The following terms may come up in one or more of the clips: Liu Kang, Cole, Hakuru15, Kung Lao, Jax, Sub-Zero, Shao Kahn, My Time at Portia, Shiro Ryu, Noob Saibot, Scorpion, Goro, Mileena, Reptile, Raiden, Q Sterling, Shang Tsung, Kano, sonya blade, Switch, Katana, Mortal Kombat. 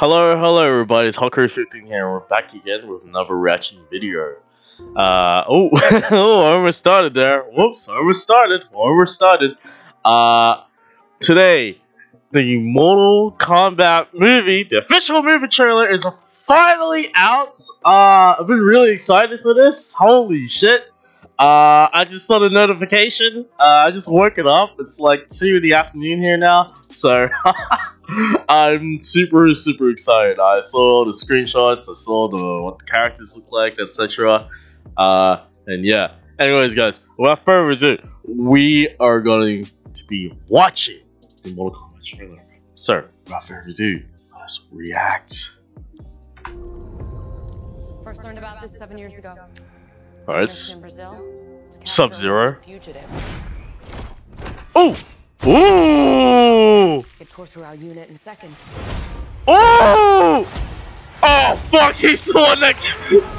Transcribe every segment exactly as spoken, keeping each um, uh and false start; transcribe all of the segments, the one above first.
Hello, hello everybody, it's Hakuru fifteen here, and we're back again with another reaction video. Uh, oh, oh, I almost started there. Whoops, I almost started, I almost started. Uh, today, the Mortal Kombat movie, the official movie trailer, is finally out. Uh, I've been really excited for this, holy shit. Uh, I just saw the notification, uh, I just woke it up, it's like two in the afternoon here now, so I'm super super excited. I saw the screenshots, I saw the what the characters look like, et cetera. Uh, and yeah, anyways guys, without further ado, we are going to be watching the Mortal Kombat trailer. So, without further ado, let's react. First learned about this seven years ago. Alright, Sub-Zero. Oh! Ooh! It tore through our unit in seconds. Oh! Oh fuck! He's the one that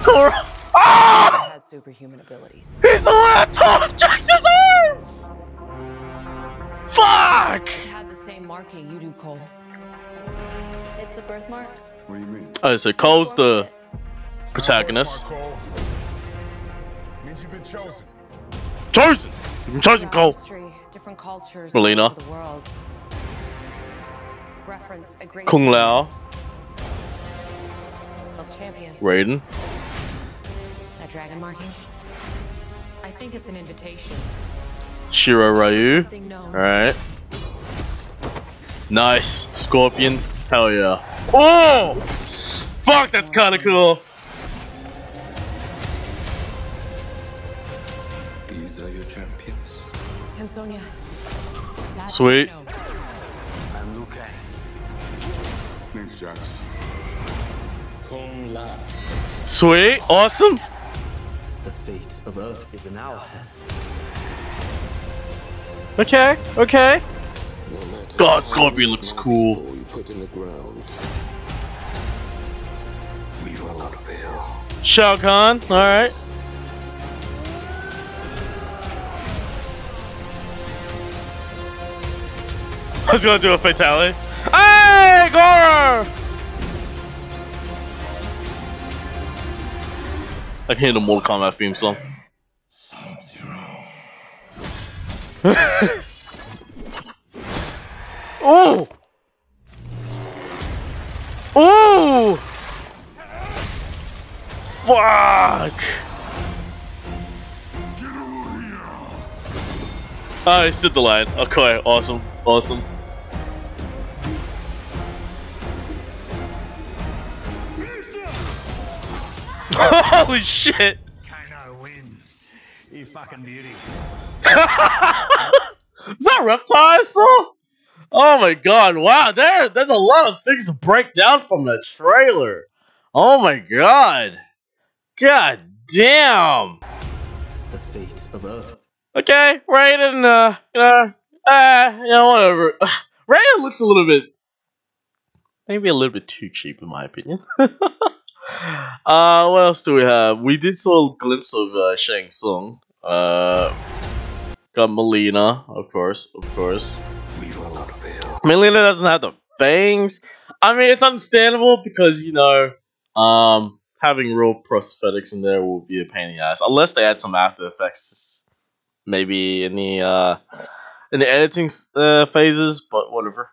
tore. Ah! Has superhuman abilities. He's the one that tore off Jax's arms. Fuck! It had the same marking you do, Cole. It's a birthmark. What do you mean? Oh, so Cole's the protagonist. You've been chosen. Chosen. You've been chosen, Cole. Different cultures. Mileena. Reference a great Kung Lao. Of champions. Raiden. That dragon marking. I think it's an invitation. Shiro Ryu. All right. Nice. Scorpion. Hell yeah. Oh, fuck. That's kind of cool. Champions. I'm Sonya. That's sweet. I'm Liu Kang. Thanks, Jax. Kung Lao. Sweet. Awesome. The fate of Earth is in our hands. Okay. Okay. No God, Scorpion looks cool. You put in the ground, we will not fail. Shao Kahn. All right. I was gonna do a fatality. Hey, Goro! I can hear the Mortal Kombat theme song. Oh! Oh! Fuck! Oh, he stood the line. Okay, awesome, awesome. Holy shit! Kano wins. You fucking beauty. Is that Reptile still? Oh my god! Wow, there, there's a lot of things to break down from the trailer. Oh my god! God damn! The fate of Earth. Okay, Raiden. Uh, you know, uh, you know, whatever. Raiden looks a little bit, maybe a little bit too cheap in my opinion. Uh, what else do we have? We did saw a glimpse of uh, Shang Tsung. Uh, got Mileena, of course, of course. We will not fail. Mileena doesn't have the bangs. I mean, it's understandable because you know, um, having real prosthetics in there will be a pain in the ass unless they add some After Effects, maybe in the uh, in the editing uh, phases. But whatever.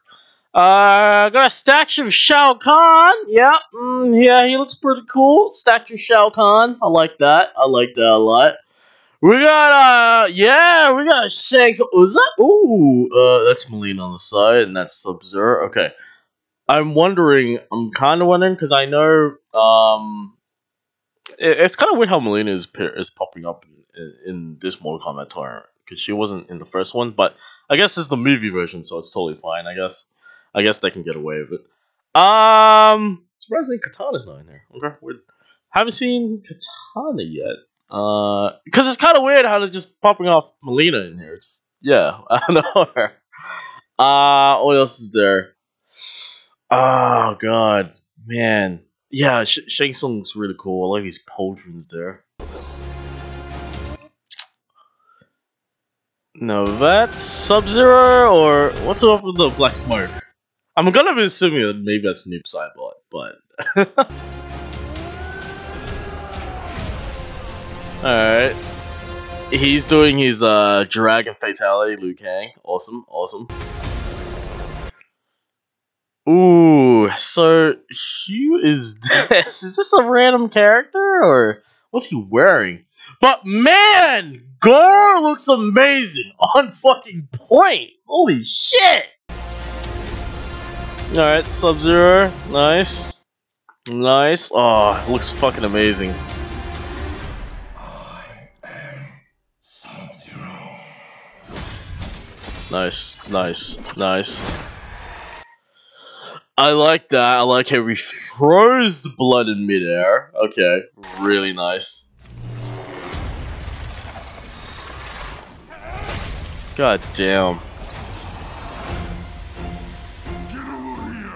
Uh, got a statue of Shao Kahn. Yep, mm, yeah, he looks pretty cool. Statue of Shao Kahn. I like that. I like that a lot. We got, uh, yeah, we got Shang Tsung. Was that? Ooh, uh, that's Mileena on the side, and that's Sub-Zero. Okay. I'm wondering, I'm kind of wondering, because I know, um, it, it's kind of weird how Mileena is, is popping up in, in this Mortal Kombat tournament, because she wasn't in the first one, but I guess it's the movie version, so it's totally fine, I guess. I guess they can get away with it. Um, surprisingly, Katana's not in there. Okay, weird. Haven't seen Katana yet. Uh, because it's kind of weird how they're just popping off Mileena in here. It's yeah, I don't know her. Uh, what else is there? Oh god, man, yeah, Sh Shang Tsung looks really cool. I like his pauldrons there. No, that's Sub-Zero or what's up with the black smoke? I'm gonna be assuming that maybe that's Noob Saibot, but... Alright. He's doing his uh, Dragon Fatality, Liu Kang. Awesome, awesome. Ooh, so who is this? Is this a random character, or what's he wearing? But man, Goro looks amazing! On fucking point! Holy shit! Alright, Sub-Zero. Nice. Nice. Oh, it looks fucking amazing. I am Sub-Zero. Nice, nice, nice. I like that. I like how he froze the blood in midair. Okay, really nice. God damn. Get over here.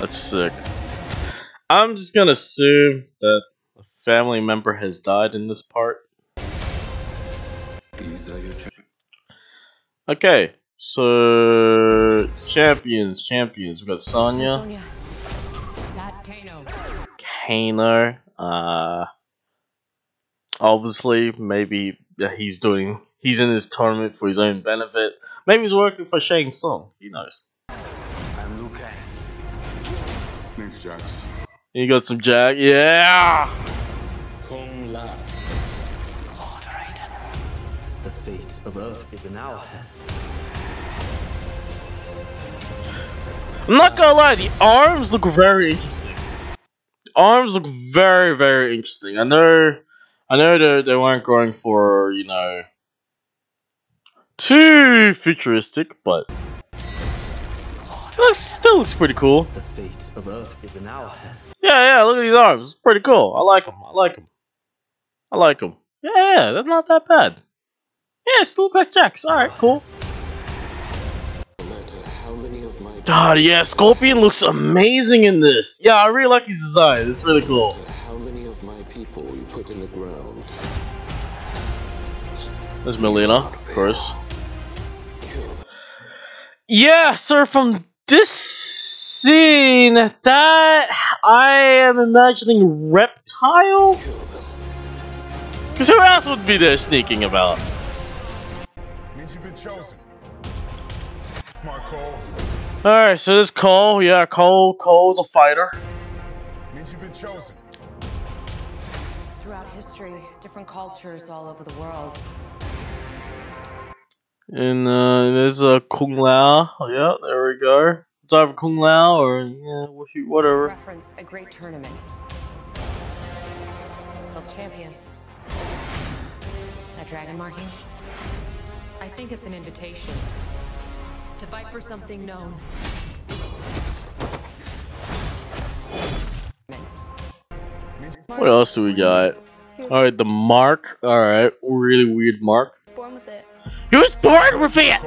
That's sick. I'm just gonna assume that a family member has died in this part. These are your okay, so champions, champions. We got Sonya. Sonya. That's Kano. Kano. Uh, obviously, maybe he's doing. He's in this tournament for his own benefit. Maybe he's working for Shang Tsung. He knows. I'm Liu Kang. Thanks, Jax. You got some Jax. Yeah. Kung Lao. Lord Raiden. The fate of Earth is in our hands. I'm not gonna lie, the arms look very interesting. The arms look very, very interesting. I know, I know they weren't going for, you know, too futuristic, but it still looks pretty cool. The fate of Earth is in our hands. Yeah, yeah. Look at these arms. It's pretty cool. I like them. I like them. I like them. Yeah, yeah, they're not that bad. Yeah, still look like Jax. Alright, cool. God, yeah, Scorpion looks amazing in this. Yeah, I really like his design. It's really cool. How many of my people you put in the ground? There's Mileena, of course. Yeah, so from this scene, that I am imagining Reptile. Because who else would be there sneaking about? Alright, so there's Cole. Yeah, Cole. Cole's a fighter. Means you've been chosen. Throughout history, different cultures all over the world. And uh, there's a uh, Kung Lao. Oh, yeah, there we go. It's either Kung Lao or yeah, whatever. Reference a great tournament of champions. That dragon marking. I think it's an invitation to fight for something known. What else do we got? Alright, the mark. Alright, really weird mark. Born with it. He was born with it!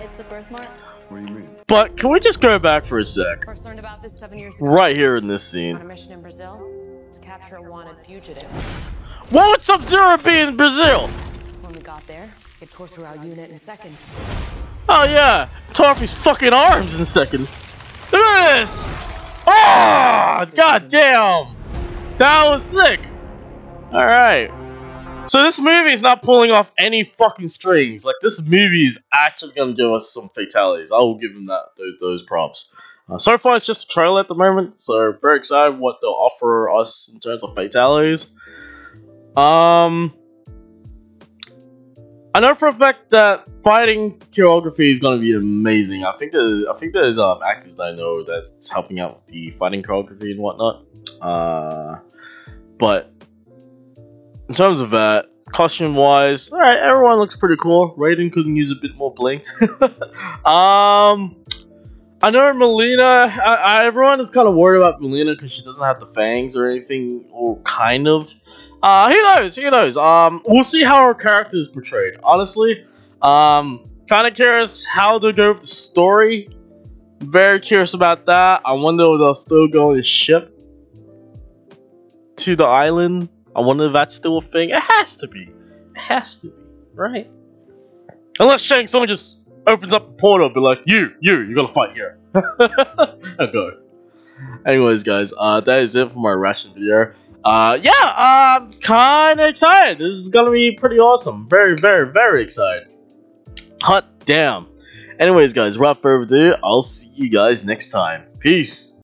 It's a birthmark. What do you mean? But can we just go back for a sec? First learned about this seven years ago. Right here in this scene. On a mission in Brazil to capture a wanted fugitive. What would Sub-Zero be in Brazil? When we got there, it tore through our unit in seconds. Oh yeah, tore off his fucking arms in seconds. Look at this! Oh, god damn! That was sick! Alright. So this movie is not pulling off any fucking strings. Like, this movie is actually gonna give us some fatalities. I will give them that, those, those props. Uh, so far it's just a trailer at the moment, so very excited what they'll offer us in terms of fatalities. Um... I know for a fact that fighting choreography is gonna be amazing. I think there's, I think there's um, actors that I know that's helping out with the fighting choreography and whatnot. Uh, but in terms of that, costume-wise, all right, everyone looks pretty cool. Raiden couldn't use a bit more bling. um, I know Mileena. I, I, everyone is kind of worried about Mileena because she doesn't have the fangs or anything, or kind of. Uh, who knows? Who knows? Um, we'll see how our character is portrayed. Honestly, um, kind of curious how to go with the story. Very curious about that. I wonder if they'll still go on the ship to the island. I wonder if that's still a thing. It has to be. has to be, right? Unless Shang Tsung just opens up a portal and be like, you, you, you gotta fight here. Okay. Anyways, guys, uh, that is it for my reaction video. Uh, yeah, I'm kinda excited. This is gonna be pretty awesome. Very, very, very excited. Hot damn. Anyways, guys, without further ado, I'll see you guys next time. Peace.